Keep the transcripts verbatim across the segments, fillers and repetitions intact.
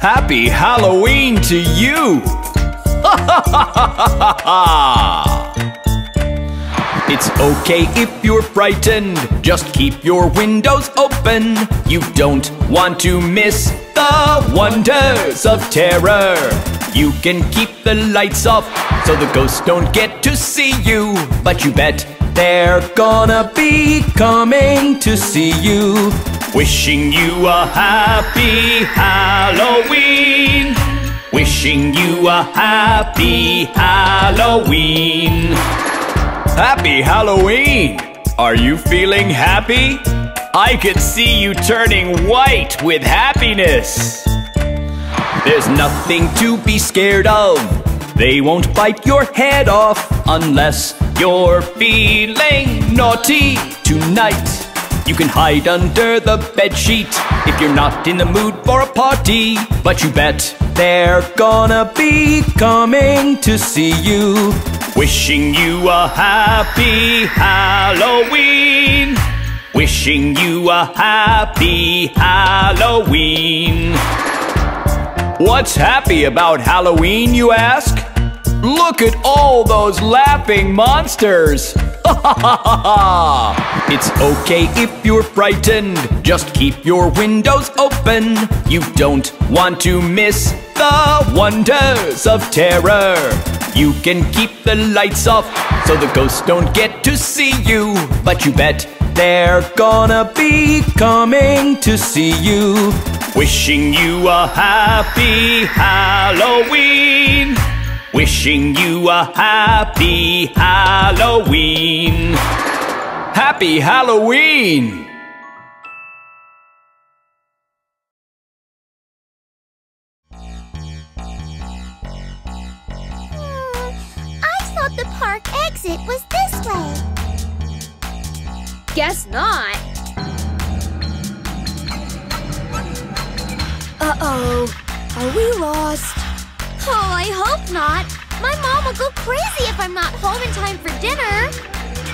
Happy Halloween to you! It's okay if you're frightened, just keep your windows open. You don't want to miss the wonders of terror. You can keep the lights off so the ghosts don't get to see you, but you bet they're gonna be coming to see you. Wishing you a happy Halloween. Wishing you a happy Halloween. Happy Halloween! Are you feeling happy? I could see you turning white with happiness. There's nothing to be scared of. They won't bite your head off unless you're feeling naughty tonight. You can hide under the bedsheet if you're not in the mood for a party, but you bet they're gonna be coming to see you. Wishing you a happy Halloween. Wishing you a happy Halloween. What's happy about Halloween, you ask? Look at all those laughing monsters! It's okay if you're frightened, just keep your windows open. You don't want to miss the wonders of terror. You can keep the lights off so the ghosts don't get to see you, but you bet they're gonna be coming to see you. Wishing you a happy Halloween. Wishing you a happy Halloween. Happy Halloween! Hmm, I thought the park exit was this way. Guess not. Uh-oh, are we lost? Oh, I hope not. My mom will go crazy if I'm not home in time for dinner.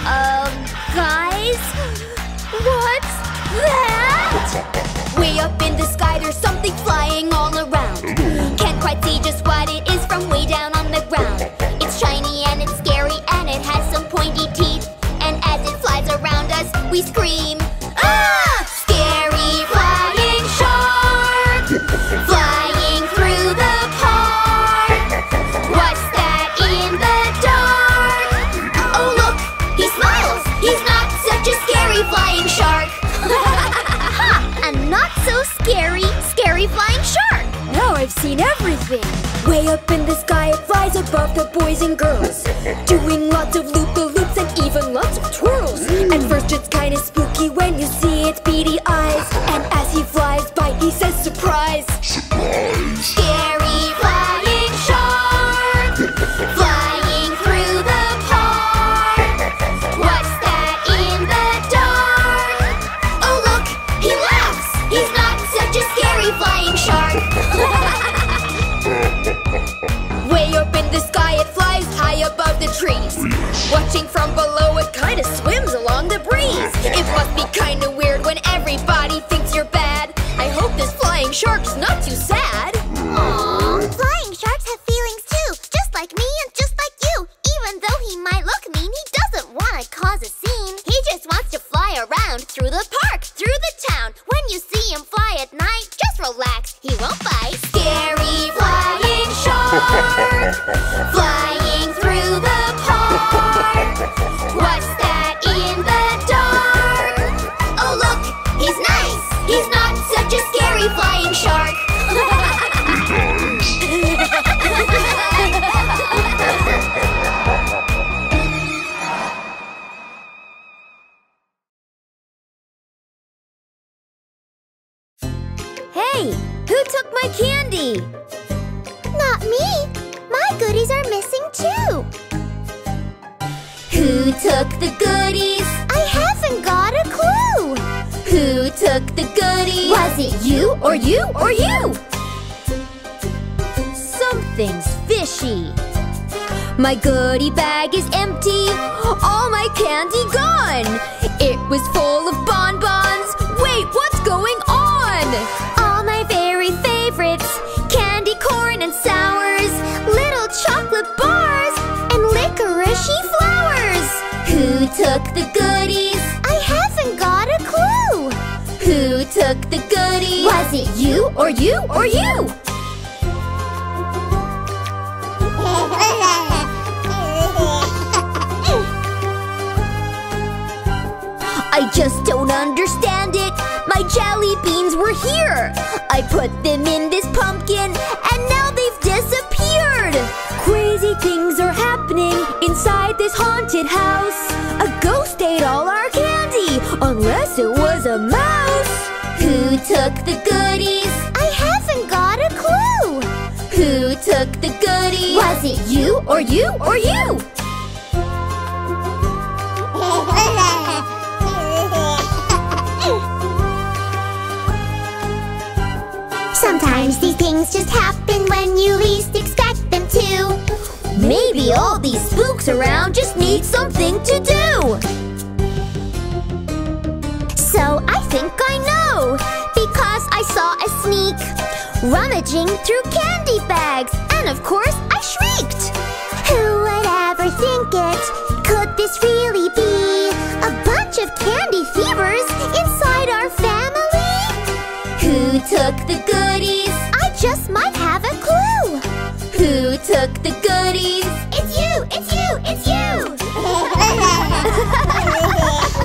Um, guys? What's that? Way up in the sky, there's something flying all around. Can't quite see just what it is from way down on the ground. It's shiny and it's scary and it has some pointy teeth. And as it flies around us, we scream, ah! Scary flying shark! Scary, scary flying shark! Now I've seen everything! Way up in the sky it flies above the boys and girls, doing lots of loop-the-loops and even lots of twirls. At first it's kinda spooky when you see its beady eyes, and as he flies by he says surprise! Surprise! Scary flying shark! Flying through the park! What's that in the dark? Oh look! He laughs! He's not such a scary flying shark! Way up in the sky it flies high above the trees. Watching from below it kinda swims along the breeze. It must be kinda weird when everybody thinks you're bad. I hope this flying shark's not too sad. Aww. Flying sharks have feelings too, just like me and just like you. Even though he might look mean, he doesn't wanna cause a scene. He just wants to fly around through the park, through the town. When you see him fly at night, just relax, he won't bite. Scary flying shark, flying through the park. What's that in the dark? Oh look, he's nice. He's not such a scary flying shark. Who took my candy? Not me! My goodies are missing too! Who took the goodies? I haven't got a clue! Who took the goodies? Was it you or you or you? Something's fishy! My goodie bag is empty! All my candy gone! It was full of bonbons! Wait, what's going on? All my very favorites Is it you or you or you? I just don't understand it. My jelly beans were here. I put them in this pumpkin and now they've disappeared. Crazy things are happening inside this haunted house. A ghost ate all our candy, unless it was a mouse. Who took the goodies? I haven't got a clue. Who took the goodies? Was it you or you or you? Sometimes these things just happen when you least expect them to. Maybe all these spooks around just need something to do. So I think I know, because I saw a sneak rummaging through candy bags, and of course I shrieked. Who would ever think it? Could this really be a bunch of candy fevers inside our family? Who took the goodies? I just might have a clue. Who took the goodies? It's you, it's you, it's you.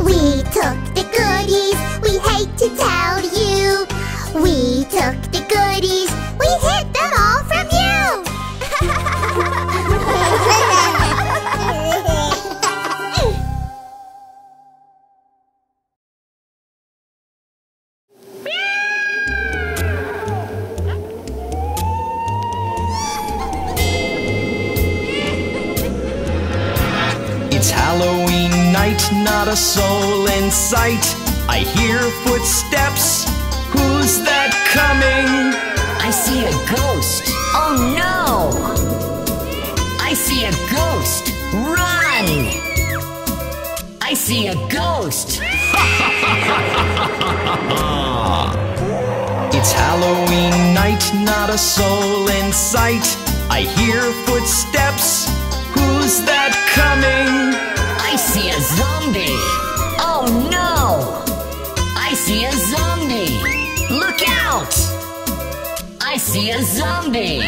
We took the goodies, we hate to tell you. We took the goodies, we hid them all from you. It's Halloween night, not a soul in sight. I hear footsteps. Who's that coming? I see a ghost. Oh no! I see a ghost. Run! I see a ghost. It's Halloween night, not a soul in sight. I hear footsteps. Who's that coming? I see a zombie. Oh no! I see a zombie. Look out! I see a zombie.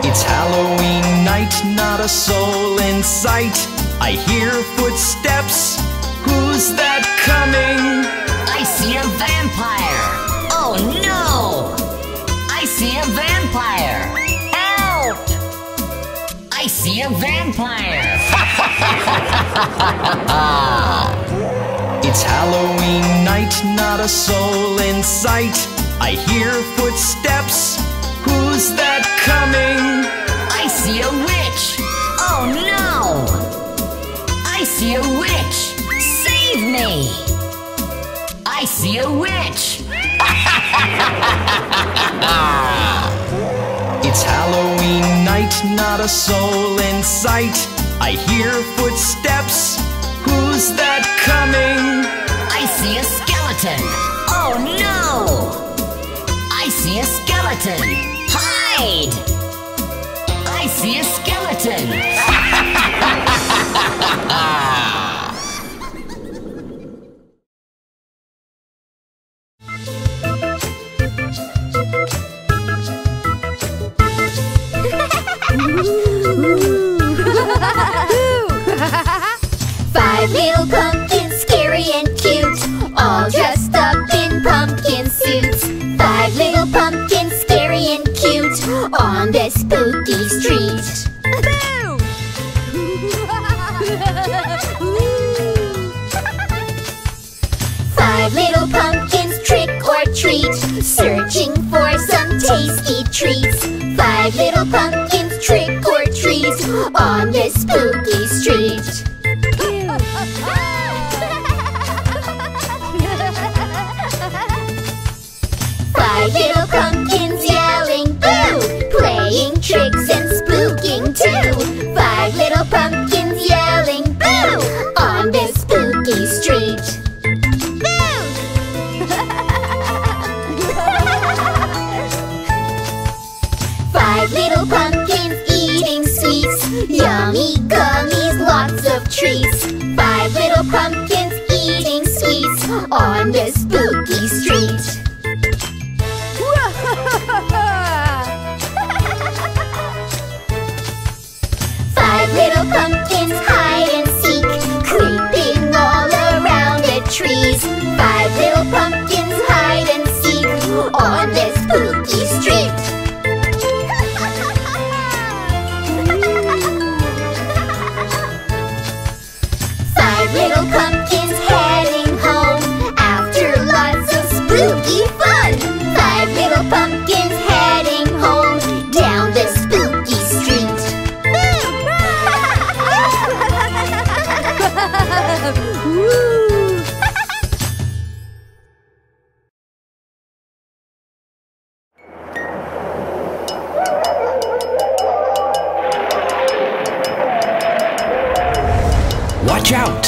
It's Halloween night, not a soul in sight. I hear footsteps. Who's that coming? I see a vampire. Oh no! I see a vampire! Help! I see a vampire! It's Halloween night, not a soul in sight. I hear footsteps. Who's that coming? I see a witch! Oh no! I see a witch! Save me! I see a witch! It's Halloween night, not a soul in sight. I hear footsteps. Who's that coming? I see a skeleton. Oh no! I see a skeleton. Hide! I see a skeleton. Five little pumpkins, scary and cute, all dressed up in pumpkin suits. Five little pumpkins, scary and cute, on the spooky street. Five little pumpkins, trick or treat, searching for some tasty treats. Five little pumpkins, trick or treat, on the spooky street. Five little pumpkins yelling boo, playing tricks and spooking too. Five little pumpkins yelling boo, on the spooky street. Boo! Five little pumpkins eating sweets, yummy gummies, lots of treats. Five little pumpkins eating sweets on the spooky street. Five little pumpkins hide and seek, creeping all around the trees. Five little pumpkins hide and seek on the spooky street. Five little pumpkins heading home after lots of spooky fun. Five little pumpkins heading home down the spooky street. Watch out!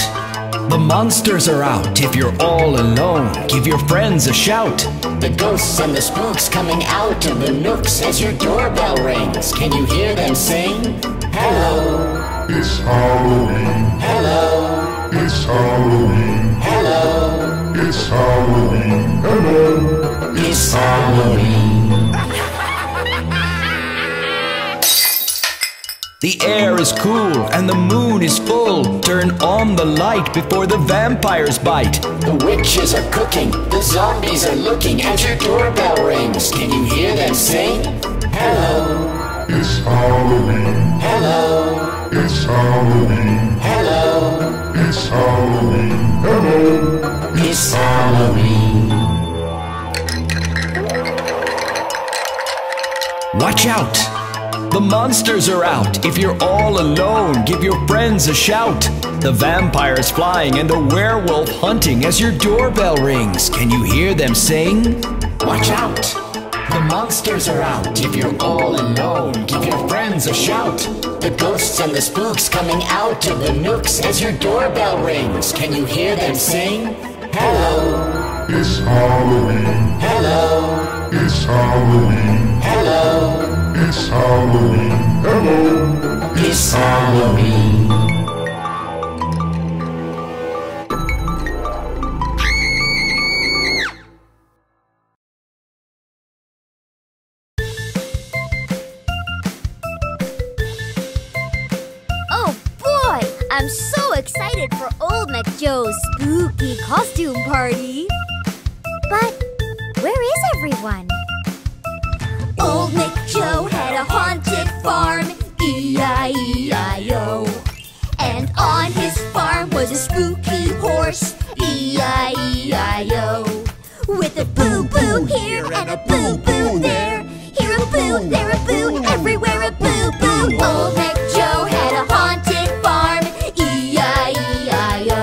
The monsters are out. If you're all alone, give your friends a shout. The ghosts and the spooks coming out of the nooks as your doorbell rings. Can you hear them sing? Hello, it's Halloween. Hello, it's Halloween. Hello, it's Halloween. Hello, it's Halloween. The air is cool and the moon is full. Turn on the light before the vampires bite. The witches are cooking, the zombies are looking, and your doorbell rings. Can you hear them sing? Hello, it's Halloween. Hello, it's Halloween. Hello, it's Halloween. Hello, it's Halloween. Watch out! The monsters are out. If you're all alone, give your friends a shout. The vampire's flying and the werewolf hunting as your doorbell rings. Can you hear them sing? Watch out! The monsters are out. If you're all alone, give your friends a shout. The ghosts and the spooks coming out of the nooks as your doorbell rings. Can you hear them sing? Hello, it's Halloween. Hello, it's Halloween. Hello, it's Halloween. Hello, it's Halloween. Oh boy, I'm so excited for Old Mac Joe's spooky costume party. But where is everyone? Old Mac Joe had a haunted farm, E I E I O. And on his farm was a spooky horse, E I E I O. With a boo-boo here and a boo-boo there, here a boo, there a boo, everywhere a boo-boo. Old Mac Joe had a haunted farm, E I E I O.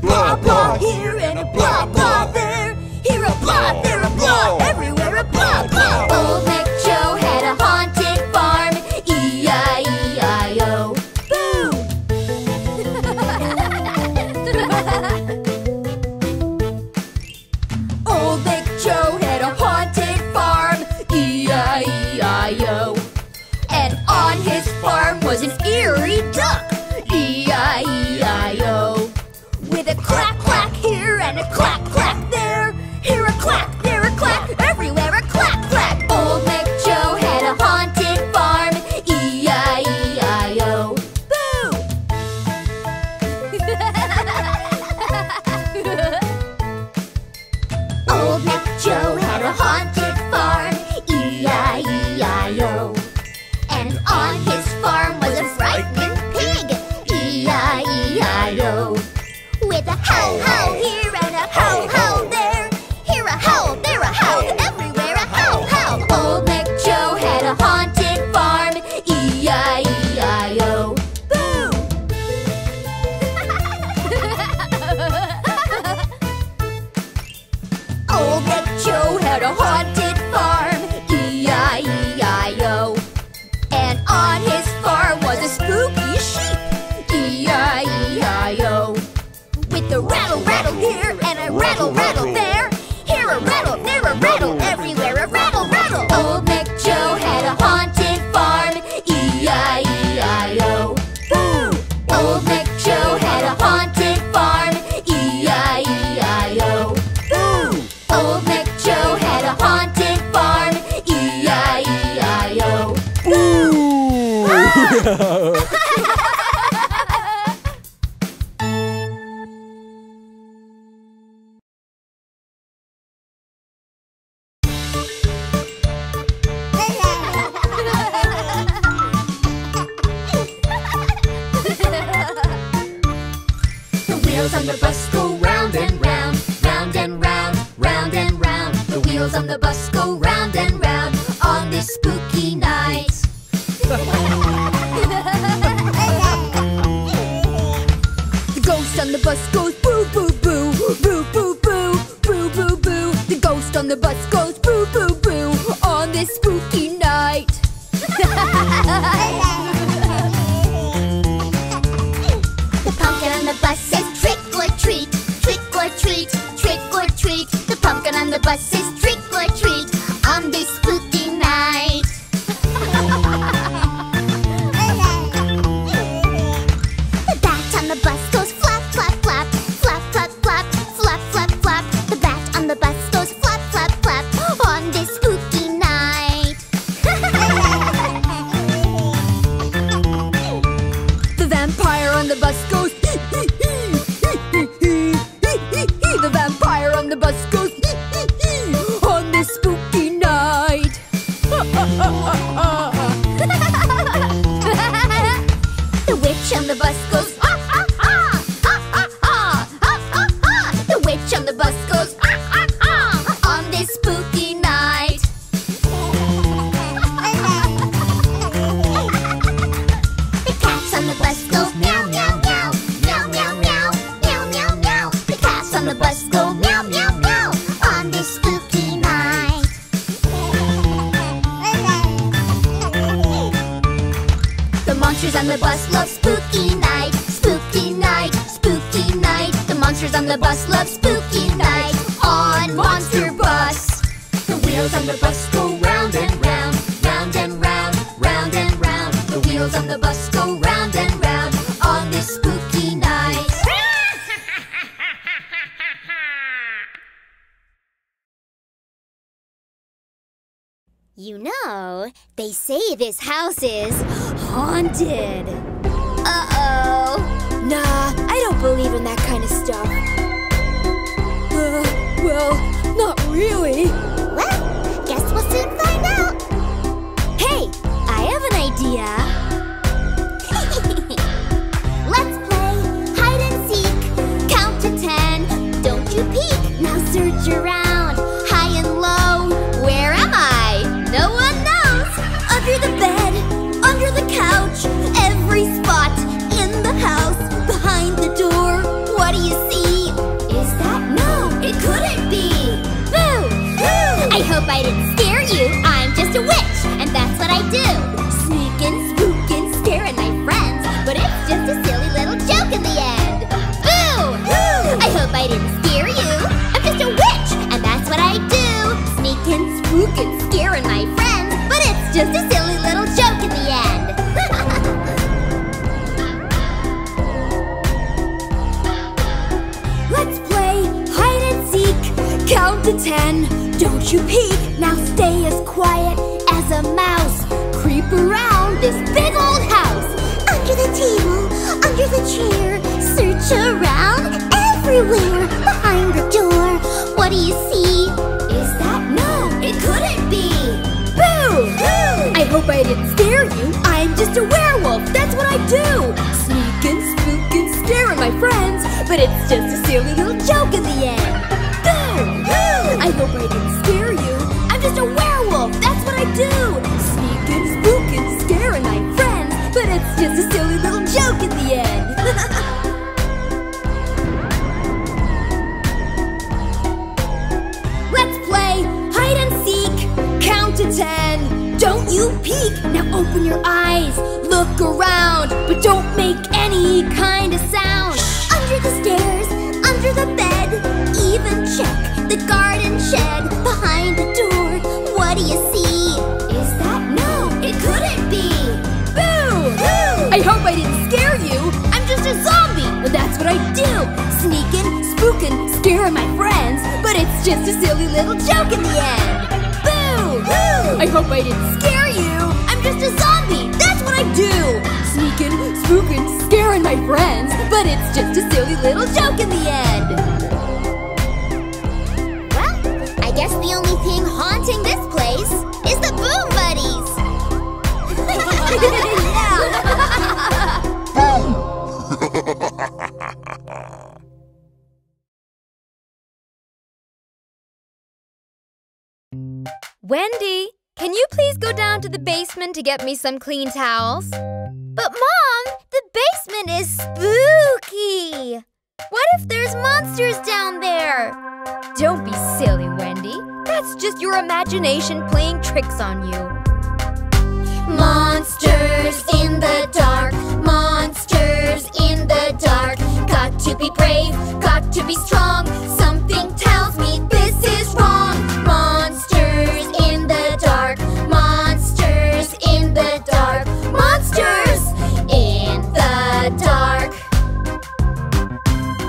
Blah blah here and a blah blah there, here a blah, there a blah, everywhere a blah blah. Old Mac Joe had a haunted farm, E I E I O. Boo! Old Mac Joe had a haunted farm, E I E I O. And on his farm was an eerie duck, E I E I O. With a clack, clack here and a clack, clack there. Here a clack, there a clack, everywhere a clack, clack. Old Mac Joe had a haunted farm, E I E I O. Boo! Old Mac Joe had a haunted farm, E I E I O. And on his farm was a frightening pig, E I E I O. With a howl, howl here and a howl, howl there. Here a howl, there a howl, everywhere a howl, howl. Old Mac Joe had a haunted farm, E I E I O. Boo! Old Mac Joe had a haunted farm, E I E I O. And on his farm was a spooky sheep, E I E I O. a rattle, rattle there. Here a rattle, there a rattle, everywhere a rattle, rattle. Old Mac Joe had a haunted farm, E I E I O. Boo! Old Mac Joe had a haunted farm, E I E I O. Boo! Old Mac Joe had a haunted farm, E I E I O. Boo! Ah! This house is haunted. Uh-oh. Nah, I don't believe in that kind of stuff. Uh, well, not really. Well, guess we'll soon find out. Hey, I have an idea. Let's play hide and seek. Count to ten. Don't you peek. Now search around. High and low. Where am I? No one knows. Under the bed, under the couch, every spot in the house, behind the door. What do you see? Is that? No, it couldn't be. Boo! Boo! I hope I didn't scare you. I'm just a witch, and that's what I do. Sneak and spook and scare at my friends, but it's just a silly little joke in the end. Boo! Boo! I hope I didn't scare you. I'm just a witch, and that's what I do. Sneak and spook and scare at my friends. Just a silly little joke in the end. Let's play hide and seek. Count to ten. Don't you peek. Now stay as quiet as a mouse. Creep around this big old house. Under the table, under the chair. Search around everywhere. Behind the door. What do you see? Is that? No, it couldn't be. Boo! Boo! I hope I didn't scare you. I'm just a werewolf, that's what I do. Sneak and spook and scare at my friends, but it's just a silly little joke in the end. Boo! Boo! I hope I didn't scare you. I'm just a werewolf, that's what I do. Sneak and spook and scare at my friends, but it's just a silly little joke in the end. ten. Don't you peek. Now open your eyes. Look around, but don't make any kind of sound. Under the stairs, under the bed, even the garden shed behind the door. What do you see? Is that? No, it couldn't be! Boo! Boo! I hope I didn't scare you! I'm just a zombie! Well, that's what I do! Sneaking, spooking, scaring my friends. But it's just a silly little joke in the end. Boo! Boo! I hope I didn't scare you! I'm just a zombie! That's what I do! Sneaking, spooking, scaring my friends. But it's just a silly little joke in the end. I guess the only thing haunting this place is the Boom Buddies! Wendy, can you please go down to the basement to get me some clean towels? But Mom, the basement is spooky! What if there's monsters down there? Don't be silly, Wendy. That's just your imagination playing tricks on you. Monsters in the dark, monsters in the dark. Got to be brave, got to be strong. Something tells me this is wrong. Monsters in the dark, monsters in the dark. Monsters in the dark. Monsters dance!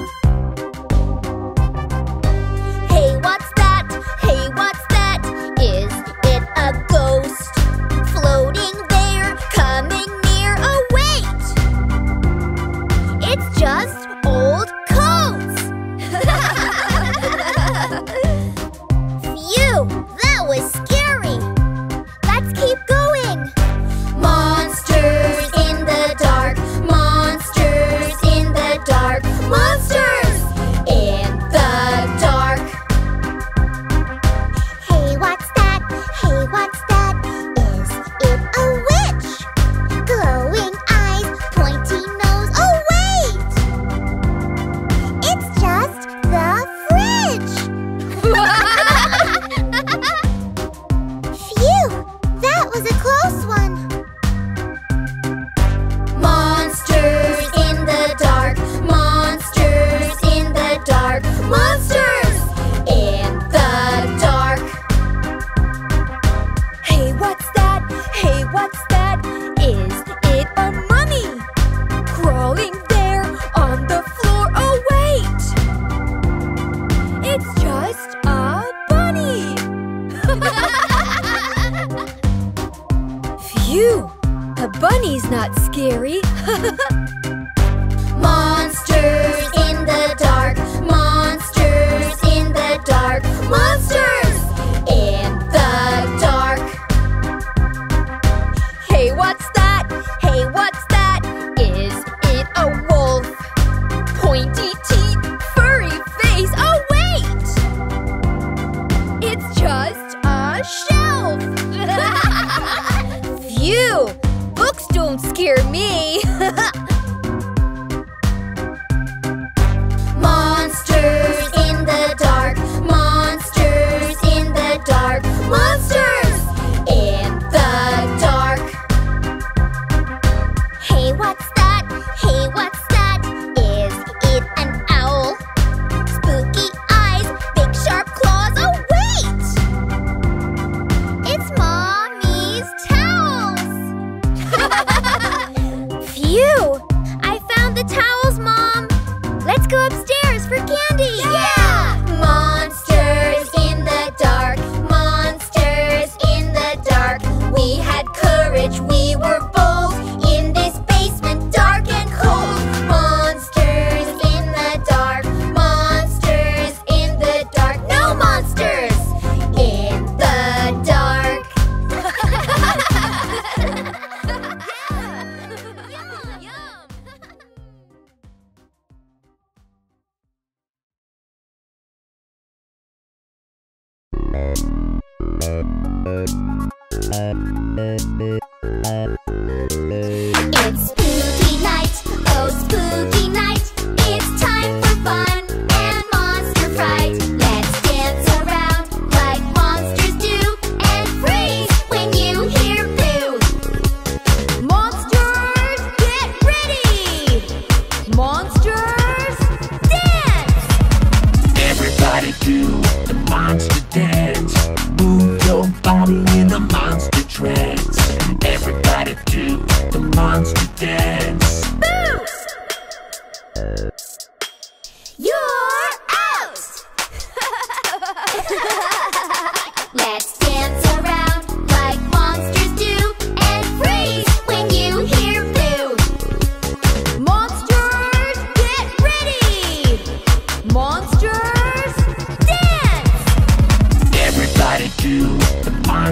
Everybody do the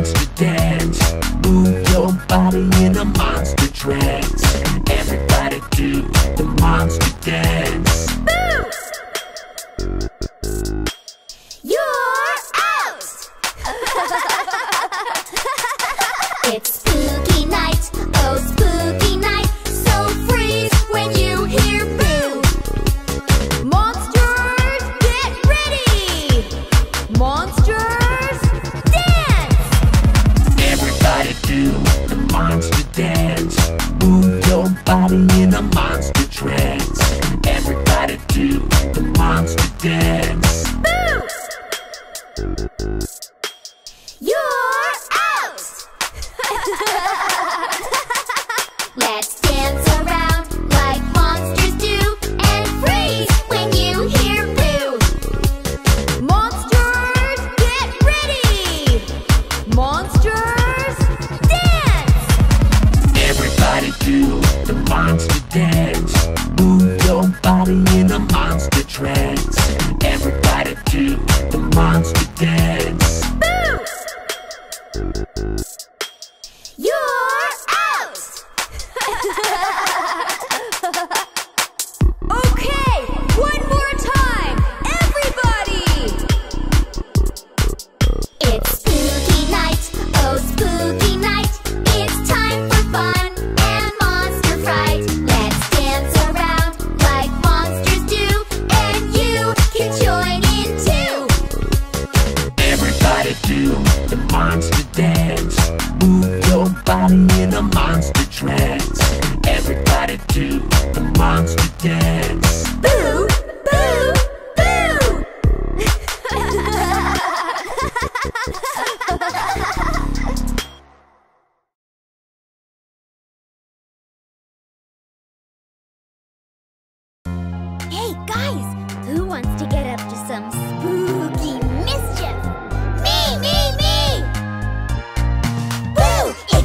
monster dance. Move your body in a monster trance. Everybody do the monster dance. Boom! You're out! It's spooky night, oh spooky night. So freeze when you hear boo. Monsters, get ready! Monsters, dance! Everybody do the monster dance. Move your body in a monster trance. Everybody do the monster dance. Boo! You're out! Let's dance around like monsters do and freeze when you hear boo. Monsters, get ready! Monsters, dance! Everybody do the monster dance. Move your body in a monster trance. Everybody do the monster dance. Boo! You're out! Okay, one more time, everybody! It's spooky night, oh spooky night. It's time for fun and monster fright. Let's dance around like monsters do, and you can join in too. Everybody do the monster dance. Move your body in a monster trance. Everybody do the monster dance. Boo! Boo! Boo! Hey guys, who wants to get up to some spooky mischief? Me! Me! I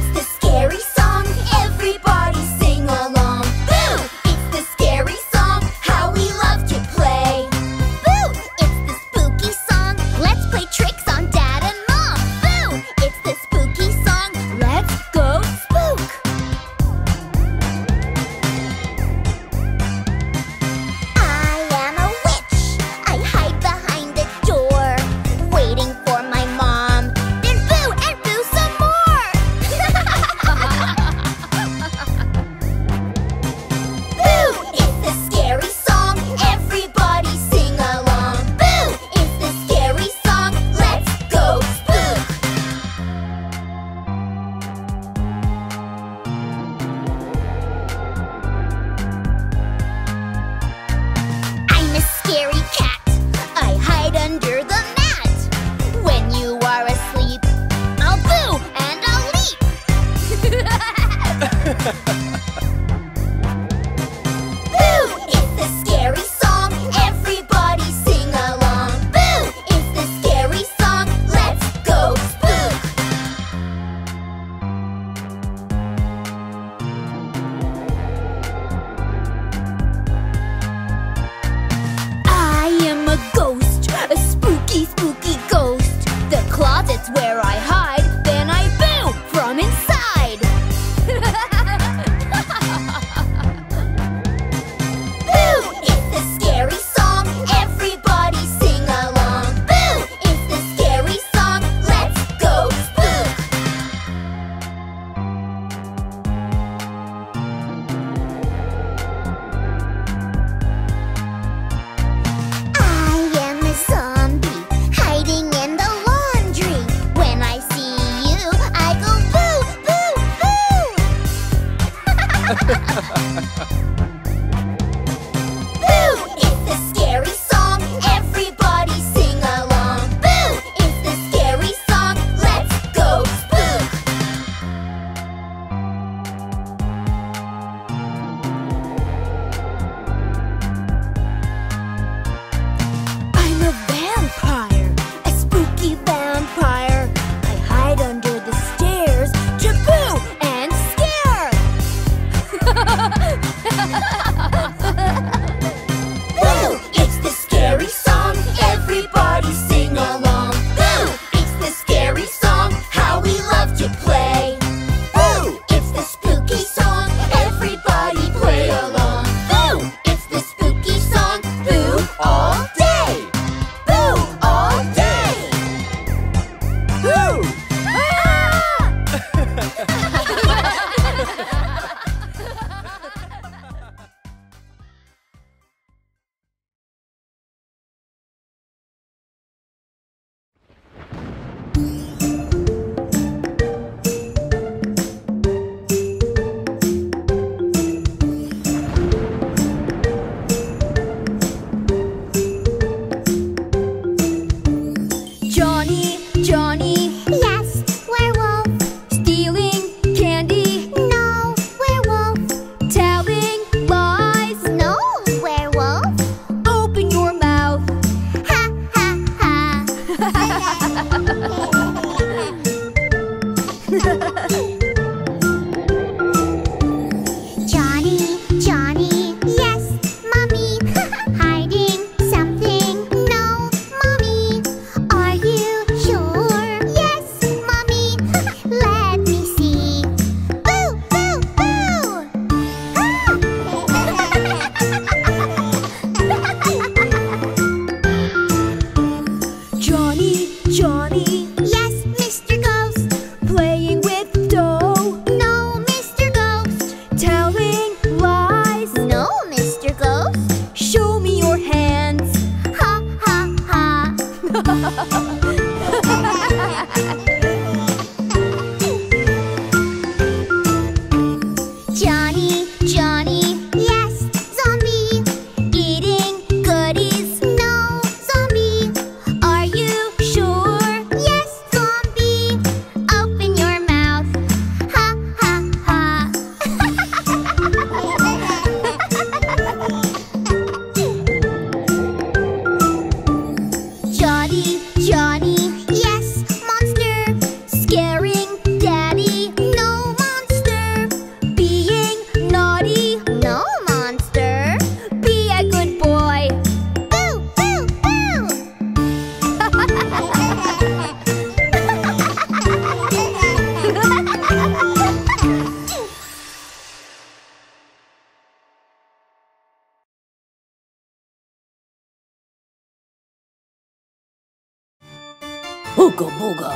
Ooga booga,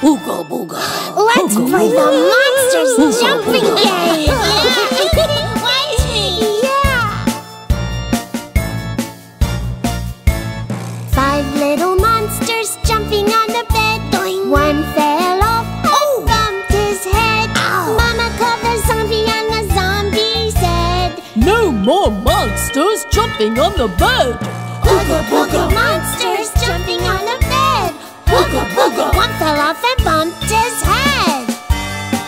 ooga booga. Let's ooga play booga. The monsters ooga jumping booga. Game. Yeah. Yeah. Five little monsters jumping on the bed. Doing one fell off and oh. bumped his head. Ow. Mama called the zombie and the zombie said, "No more monsters jumping on the bed." Ooga booga, monsters jumping on the bed. Booga, booga. One fell off and bumped his head.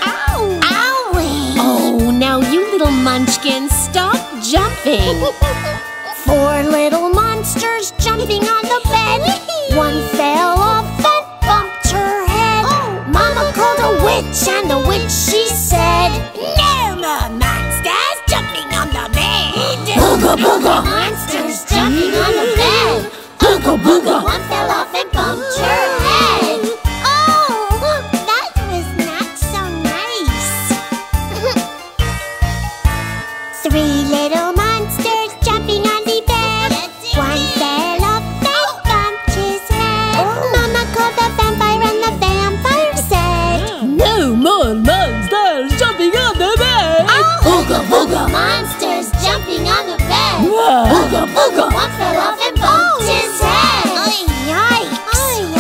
Ow! Owie! Oh, now you little munchkins, stop jumping. Four little monsters jumping on the bed. One fell off and bumped her head. Oh. Mama called a witch and the witch, she said, "No more monsters jumping on the bed." Booga, booga! Monsters jumping on the bed. Booga, booga! One fell off and bumped her head. Oh, that was not so nice. Three little monsters jumping on the bed. One fell off and bumped his head. Mama called the vampire and the vampire said, "No more monsters jumping on the bed." Oh, booga, booga! Monsters jumping on the bed. Booga, booga! One fell off and bumped his head.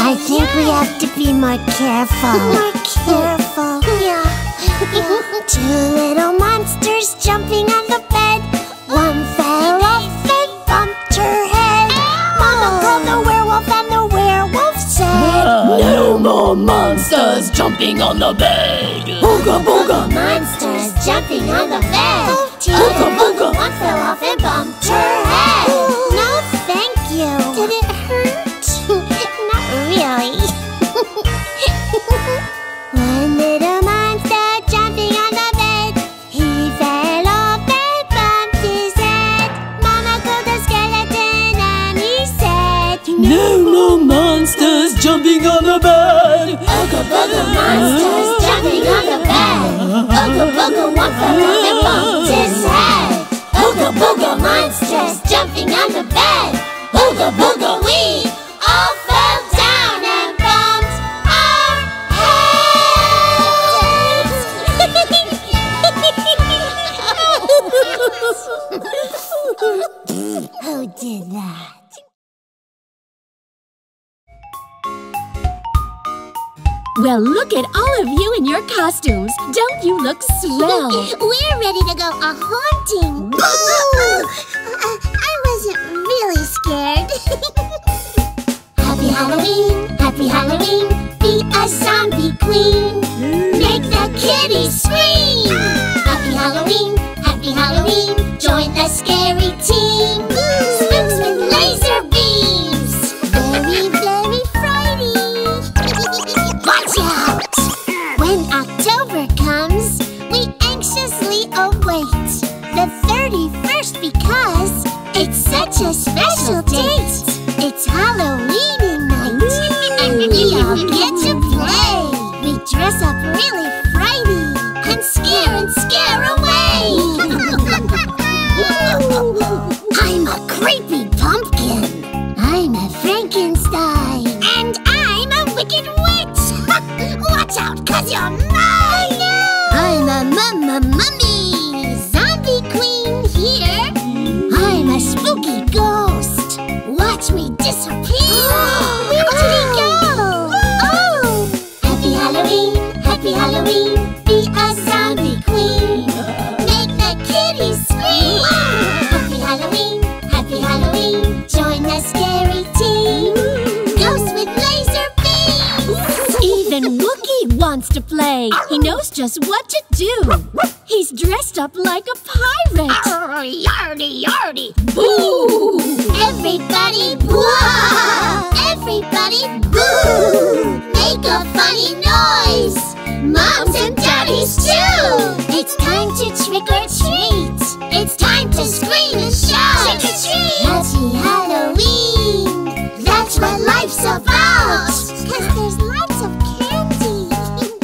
I think we have to be more careful. More careful. Yeah. Yeah. Two little monsters jumping on the bed. One fell off and bumped her head. Ow. Mama called the werewolf and the werewolf said, "No more monsters jumping on the bed." Booga booga! Monsters jumping on the bed. Booga booga! One fell off and bumped her head. No, thank you. Did it hurt? Really? One little monster jumping on the bed. He fell off and bumped his head. Mama called the skeleton and he said, "No more monsters jumping on the bed." Ooga booga, monsters jumping on the bed. Ooga booga, one fell off and bumped his head. Ooga booga, monsters jumping on the bed. Ooga booga, we all fell down. Who did that? Well, look at all of you in your costumes. Don't you look swell? We're ready to go a-haunting. Boo! Oh, oh, uh, I wasn't really scared. Happy Halloween, happy Halloween. Be a zombie queen. Make the kitties scream. Happy Halloween, happy Halloween. Join the scary team. Spooks with laser beams. Very, very frightening. Watch out! When October comes, we anxiously await the thirty-first because it's such a special date. It's Halloween night, and we all get to play. We dress up really frighty and scare and scare away. I'm a creepy pumpkin. I'm a Frankenstein. And I'm a wicked witch. Watch out, cause you're mine. I'm a m-m-mummy. Zombie queen here. I'm a spooky ghost. Watch me disappear. And Wookie wants to play. He knows just what to do. He's dressed up like a pirate. Arr, yardy, yardy. Boo! Everybody boo! Everybody boo! Make a funny noise. Moms and daddies too. It's time to trick or treat. It's time to scream and shout. Trick or treat! Happy Halloween. That's what life's about. 'Cause there's lots of candy.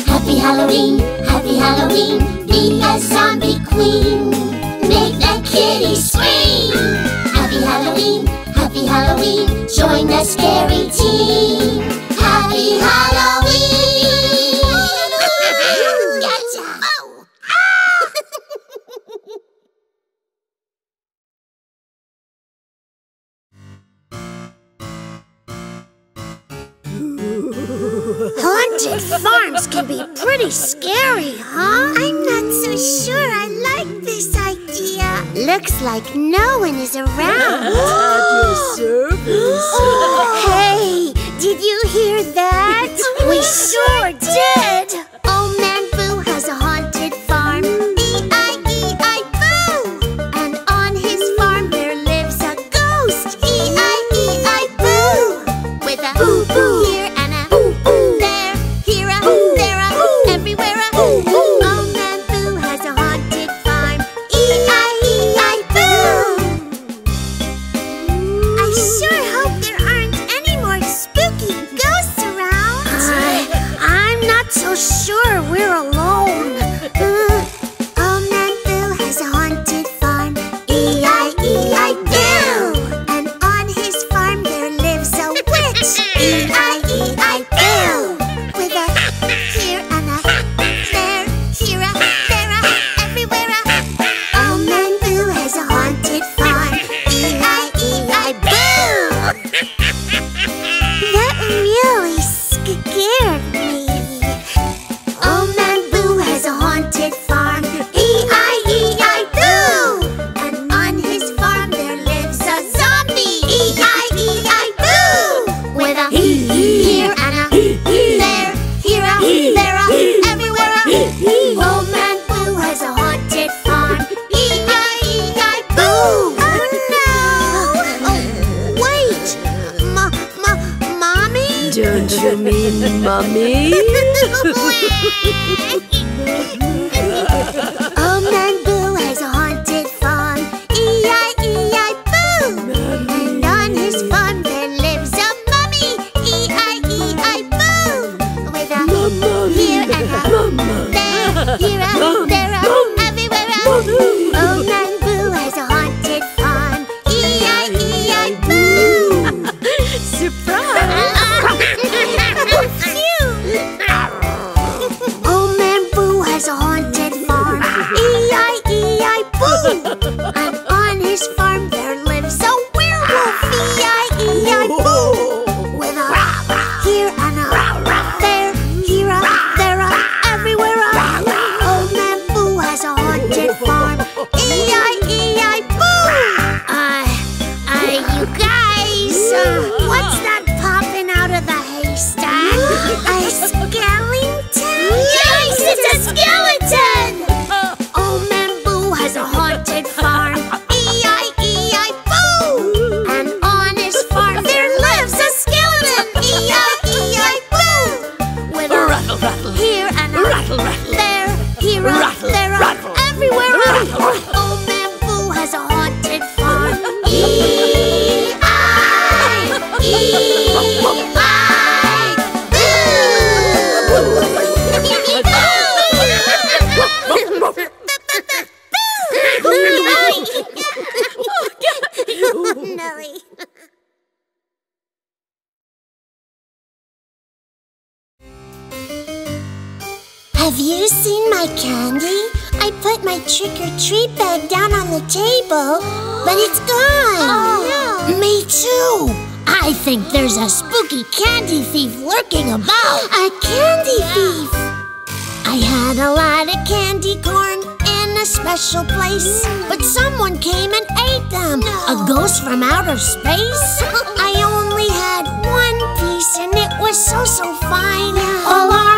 Happy Halloween, happy Halloween. Be a zombie queen. Make that kitty scream. Happy Halloween, happy Halloween. Join the scary team. Happy Halloween. Gotcha! Oh. Haunted farms can be pretty scary, huh? I'm not so sure I like this idea. Looks like no one is around. At your service. Hey, did you hear that? We sure did. Old Man Boo has a haunted farm. E I E I Boo. And on his farm there lives a ghost. E I E I Boo. With a boo boo here. Space. I only had one piece and it was so so fine. All our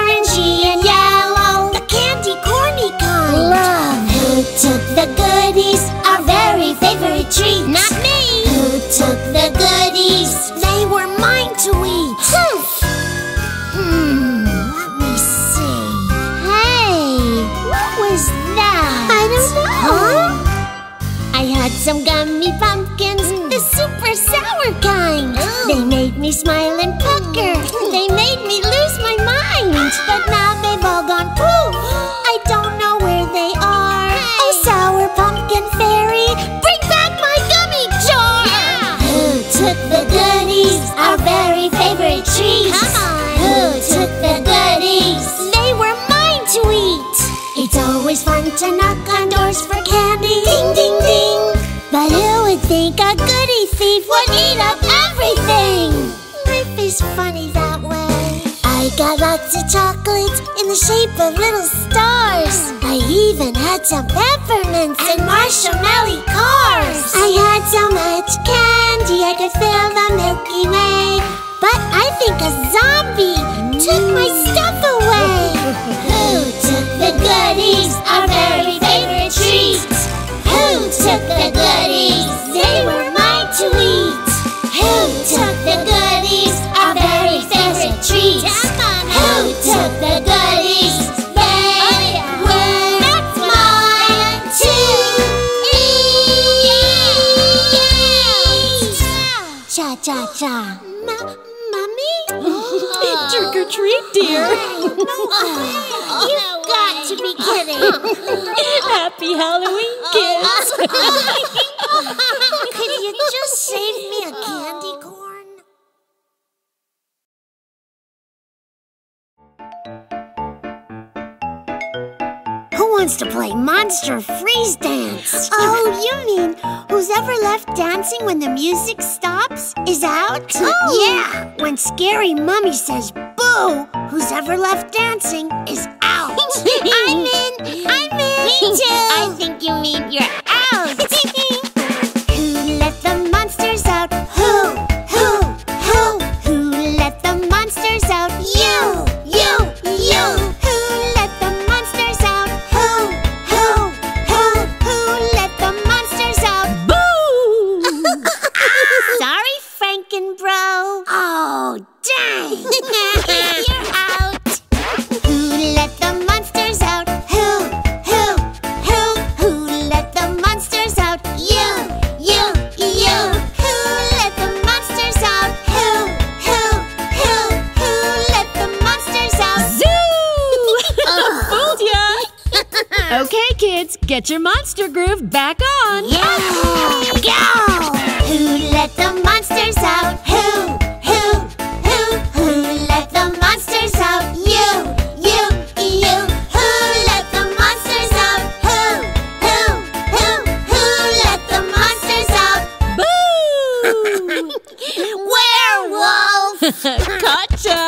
treats. Not me! Who took the goodies? They were mine to eat. Hmm, let me see. Hey, what was that? I don't know. Huh? I had some gummy pumpkins, mm. the super sour kind. Ooh. They made me smile and pucker. Mm. They made me lose my mind. But now they've all gone poof. I don't know where they are. Hey. Oh, sour pumpkin fairy, bring back my gummy jar. Yeah. Who took the goodies? Our very favorite treats. Come on. Who took the goodies? They were mine to eat. It's always fun to knock on doors for candy. Ding, ding, ding. But who would think a goodie thief would eat up everything? Life is funny that way. I got lots of chocolates in the shape of little stars. I even had some peppermints and marshmallow cars. I had so much candy I could fill the Milky Way. But I think a zombie took my stuff away. Who took the goodies? Our very favorite treats. Who took the goodies? They were mine to eat. Who took the goodies? Our very favorite treats. Who took the goodies? They were mine to eat. Cha cha cha. Mummy? Trick or treat, dear. No way. You've got to be kidding. Happy Halloween, kids. Could you just save me a candy corn? Who wants to play Monster Freeze Dance? Oh, you mean who's ever left dancing when the music stops is out? Oh, yeah! When Scary Mummy says boo, who's ever left dancing is out. I'm in! I'm in! Me too! I think you mean you're out! Who let the monsters out? Who? Who? Who? Who let the monsters out? You! You! You! Bro. Oh, dang! You're out! Who let the monsters out? Who? Who? Who? Who let the monsters out? You! You! You! Who let the monsters out? Who? Who? Who? Who let the monsters out? Zoo! Okay, kids, get your monster groove back on! Yeah! Go! Who let the monsters out? Who? Who? Who? Who let the monsters out? You! You! You! Who let the monsters out? Who? Who? Who? Who let the monsters out? Boo! Werewolf! Gotcha!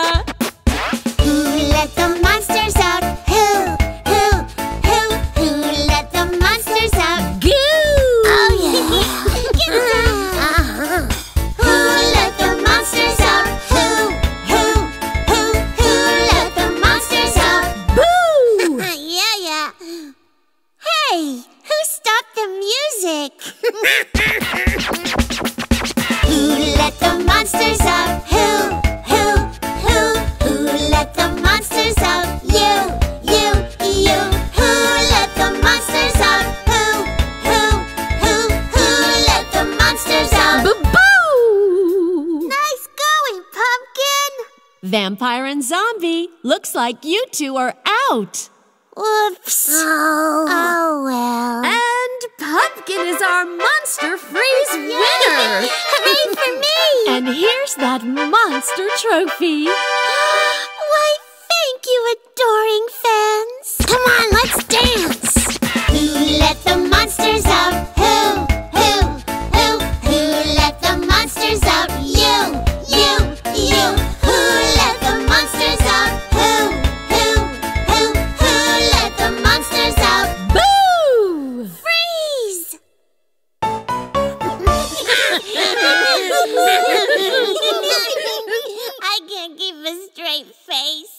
Who let the monsters out? Who? Who? Who? Who let the monsters out? Goo! Oh, yeah! Vampire and zombie, looks like you two are out. Whoops. Oh, oh well. And Pumpkin is our Monster Freeze winner. Hooray for me. And here's that monster trophy. Why, thank you, adoring fans. Come on, let's dance. Who let the monsters out? Who? Who? Who? Who let the monsters out? You. You. You. I can't keep a straight face.